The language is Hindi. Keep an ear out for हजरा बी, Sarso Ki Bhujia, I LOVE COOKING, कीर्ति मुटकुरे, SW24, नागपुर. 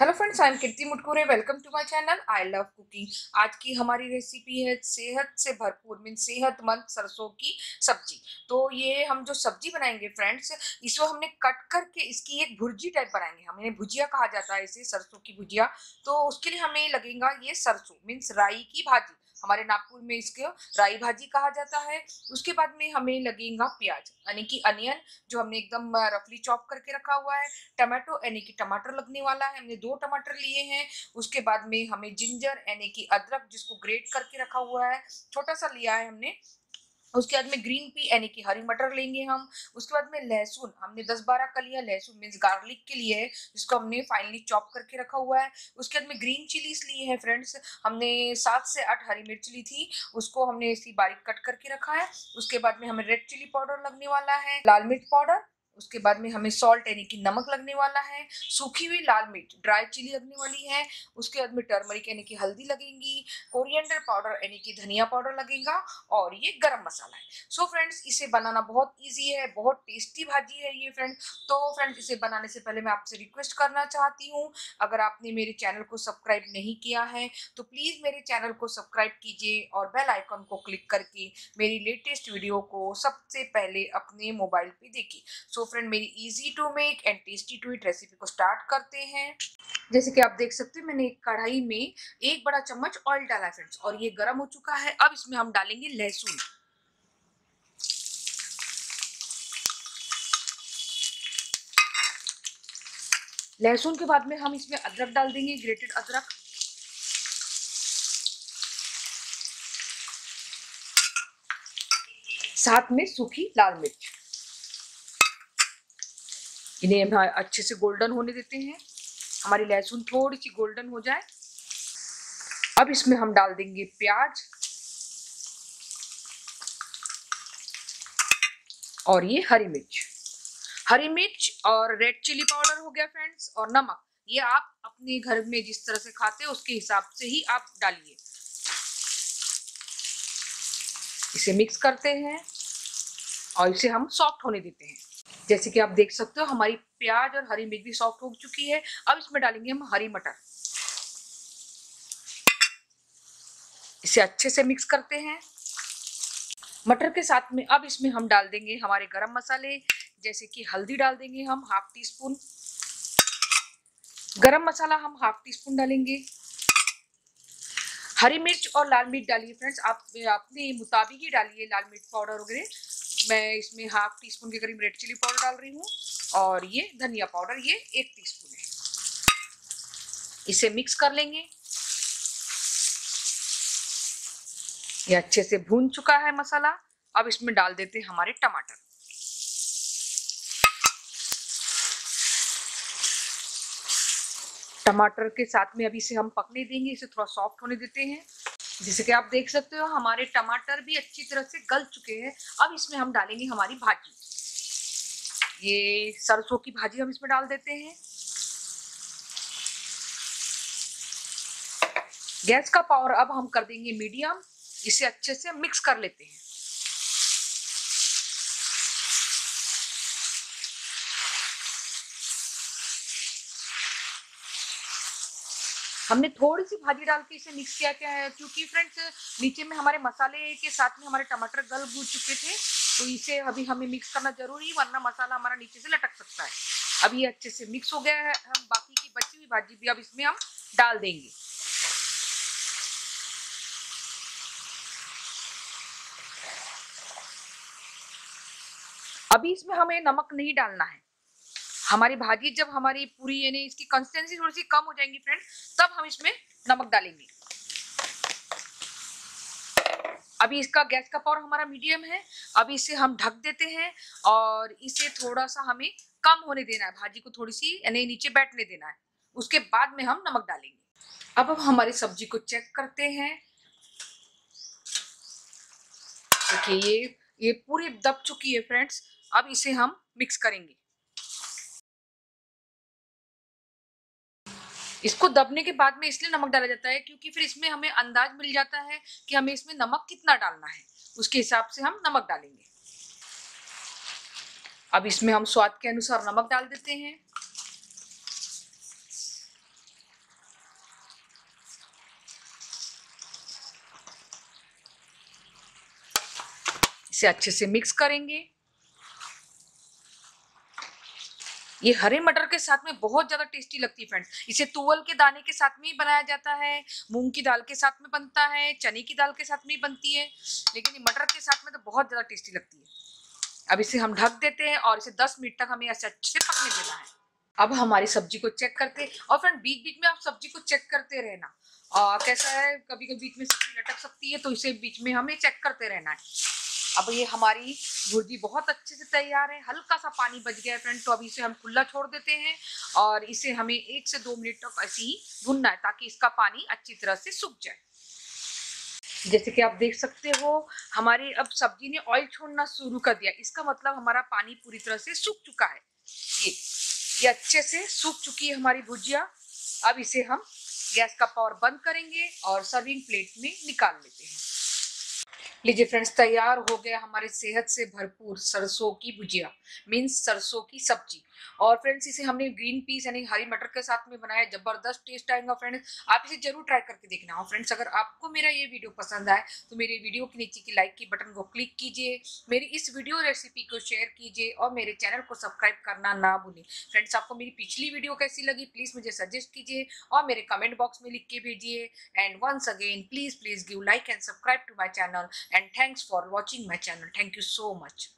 Hello friends, I am कीर्ति मुटकुरे। Welcome to my channel I love cooking. आज की हमारी रेसिपी है सेहत से भरपूर मीन सेहतमंद सरसों की सब्जी। तो ये हम जो सब्जी बनाएंगे फ्रेंड्स, इसको हमने कट करके इसकी एक भुर्जी टाइप बनाएंगे। हमें भुजिया कहा जाता है इसे, सरसों की भुजिया। तो उसके लिए हमें लगेगा ये सरसों मीन्स राई की भाजी। हमारे नागपुर में इसको राई भाजी कहा जाता है। उसके बाद में हमें लगेगा प्याज यानी कि अनियन, जो हमने एकदम रफली चॉप करके रखा हुआ है। टमाटो यानी कि टमाटर लगने वाला है, हमने 2 टमाटर लिए हैं। उसके बाद में हमें जिंजर यानी कि अदरक, जिसको ग्रेट करके रखा हुआ है, छोटा सा लिया है हमने। उसके बाद में ग्रीन पी यानी कि हरी मटर लेंगे हम। उसके बाद में लहसुन, हमने 10-12 का लिया। लहसुन मीन्स गार्लिक के लिए है, जिसको हमने फाइनली चॉप करके रखा हुआ है। उसके बाद में ग्रीन चिलीज ली है फ्रेंड्स, हमने 7 से 8 हरी मिर्च ली थी, उसको हमने इसी बारीक कट करके रखा है। उसके बाद में हमें रेड चिली पाउडर लगने वाला है, लाल मिर्च पाउडर। उसके बाद में हमें सॉल्ट यानी कि नमक लगने वाला है, सूखी हुई लाल मिर्च ड्राई चिली लगने वाली है। उसके बाद में टर्मरिक यानी कि हल्दी लगेगी, कोरिएंडर पाउडर यानी कि धनिया पाउडर लगेगा, और ये गरम मसाला है। सो फ्रेंड्स, इसे बनाना बहुत इजी है, बहुत टेस्टी भाजी है ये फ्रेंड्स। तो फ्रेंड्स, इसे बनाने से पहले मैं आपसे रिक्वेस्ट करना चाहती हूँ, अगर आपने मेरे चैनल को सब्सक्राइब नहीं किया है तो प्लीज़ मेरे चैनल को सब्सक्राइब कीजिए और बेल आइकॉन को क्लिक करके मेरी लेटेस्ट वीडियो को सबसे पहले अपने मोबाइल पर देखिए। सो फ्रेंड, मेरी easy to make and tasty to eat recipe को स्टार्ट करते हैं। जैसे कि आप देख सकते हैं, मैंने कढ़ाई में 1 बड़ा चम्मच ऑयल डाला है फ्रेंड्स, और ये गर्म हो चुका है। अब इसमें हम डालेंगे लहसुन। लहसुन के बाद में हम इसमें अदरक डाल देंगे, ग्रेटेड अदरक। साथ में सूखी लाल मिर्च, इन्हें हम अच्छे से गोल्डन होने देते हैं। हमारी लहसुन थोड़ी सी गोल्डन हो जाए। अब इसमें हम डाल देंगे प्याज और ये हरी मिर्च। हरी मिर्च और रेड चिली पाउडर हो गया फ्रेंड्स, और नमक। ये आप अपने घर में जिस तरह से खाते हो उसके हिसाब से ही आप डालिए। इसे मिक्स करते हैं और इसे हम सॉफ्ट होने देते हैं। जैसे कि आप देख सकते हो, हमारी प्याज और हरी मिर्च भी सॉफ्ट हो चुकी है। अब इसमें डालेंगे हम हरी मटर। इसे अच्छे से मिक्स करते हैं। मटर के साथ में अब इसमें हम डाल देंगे हमारे गरम मसाले, जैसे कि हल्दी डाल देंगे हम ½ टीस्पून। गरम मसाला हम ½ टीस्पून डालेंगे। हरी मिर्च और लाल मिर्च डालिए फ्रेंड्स, आप अपने मुताबिक ही डालिए लाल मिर्च पाउडर वगैरह। मैं इसमें ½ टीस्पून के करीब रेड चिली पाउडर डाल रही हूँ, और ये धनिया पाउडर ये 1 टीस्पून है। इसे मिक्स कर लेंगे। ये अच्छे से भून चुका है मसाला। अब इसमें डाल देते हैं हमारे टमाटर। टमाटर के साथ में अभी इसे हम पकने देंगे, इसे थोड़ा सॉफ्ट होने देते हैं। जैसे कि आप देख सकते हो, हमारे टमाटर भी अच्छी तरह से गल चुके हैं। अब इसमें हम डालेंगे हमारी भाजी, ये सरसों की भाजी हम इसमें डाल देते हैं। गैस का पावर अब हम कर देंगे मीडियम। इसे अच्छे से मिक्स कर लेते हैं। हमने थोड़ी सी भाजी डाल के इसे मिक्स किया क्या है, क्योंकि फ्रेंड्स नीचे में हमारे मसाले के साथ में हमारे टमाटर गल भून चुके थे, तो इसे अभी हमें मिक्स करना जरूरी, वरना मसाला हमारा नीचे से लटक सकता है। अब ये अच्छे से मिक्स हो गया है। हम बाकी की बची हुई भाजी भी अब इसमें हम डाल देंगे। अभी इसमें हमें नमक नहीं डालना है। हमारी भाजी जब हमारी पूरी यानी इसकी कंसिस्टेंसी थोड़ी सी कम हो जाएगी फ्रेंड, तब हम इसमें नमक डालेंगे। अभी इसका गैस का पावर हमारा मीडियम है। अभी इसे हम ढक देते हैं और इसे थोड़ा सा हमें कम होने देना है, भाजी को थोड़ी सी यानी नीचे बैठने देना है। उसके बाद में हम नमक डालेंगे। अब हमारी सब्जी को चेक करते हैं। देखिए ये पूरी दब चुकी है फ्रेंड्स। अब इसे हम मिक्स करेंगे। इसको दबने के बाद में इसलिए नमक डाला जाता है क्योंकि फिर इसमें हमें अंदाज मिल जाता है कि हमें इसमें नमक कितना डालना है, उसके हिसाब से हम नमक डालेंगे। अब इसमें हम स्वाद के अनुसार नमक डाल देते हैं। इसे अच्छे से मिक्स करेंगे। ये हरे मटर के साथ में बहुत ज्यादा टेस्टी लगती है फ्रेंड्स। इसे तुवल के दाने के साथ में ही बनाया जाता है, मूंग की दाल के साथ में बनता है, चने की दाल के साथ में ही बनती है, लेकिन ये मटर के साथ में तो बहुत ज्यादा टेस्टी लगती है। अब इसे हम ढक देते हैं और इसे 10 मिनट तक हमें ऐसे अच्छे से पकने देना है। अब हमारी सब्जी को चेक करते हैं, और फ्रेंड बीच बीच में आप सब्जी को चेक करते रहना। और कैसा है, कभी कभी बीच में सब्जी लटक सकती है, तो इसे बीच में हमें चेक करते रहना है। अब ये हमारी भुर्जी बहुत अच्छे से तैयार है। हल्का सा पानी बच गया है फ्रेंड, तो अब इसे हम खुला छोड़ देते हैं और इसे हमें 1 से 2 मिनट तक ऐसे ही भुनना है, ताकि इसका पानी अच्छी तरह से सूख जाए। जैसे कि आप देख सकते हो, हमारी अब सब्जी ने ऑयल छोड़ना शुरू कर दिया। इसका मतलब हमारा पानी पूरी तरह से सूख चुका है। ये अच्छे से सूख चुकी है हमारी भुजिया। अब इसे हम गैस का पावर बंद करेंगे और सर्विंग प्लेट में निकाल लेते हैं। लीजिए फ्रेंड्स, तैयार हो गया हमारे सेहत से भरपूर सरसों की भुजिया, मीन्स सरसों की सब्जी। और फ्रेंड्स, इसे हमने ग्रीन पीस यानी हरी मटर के साथ में बनाया। जबरदस्त टेस्ट आएगा फ्रेंड्स, आप इसे जरूर ट्राई करके देखना। और फ्रेंड्स, अगर आपको मेरा ये वीडियो पसंद आए तो मेरे वीडियो के नीचे की लाइक की बटन को क्लिक कीजिए, मेरी इस वीडियो रेसिपी को शेयर कीजिए और मेरे चैनल को सब्सक्राइब करना ना भूलें। फ्रेंड्स, आपको मेरी पिछली वीडियो कैसी लगी प्लीज़ मुझे सजेस्ट कीजिए और मेरे कमेंट बॉक्स में लिख के भेजिए। And once again please give like and subscribe to my channel, and thanks for watching my channel. Thank you so much.